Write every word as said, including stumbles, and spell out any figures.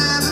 never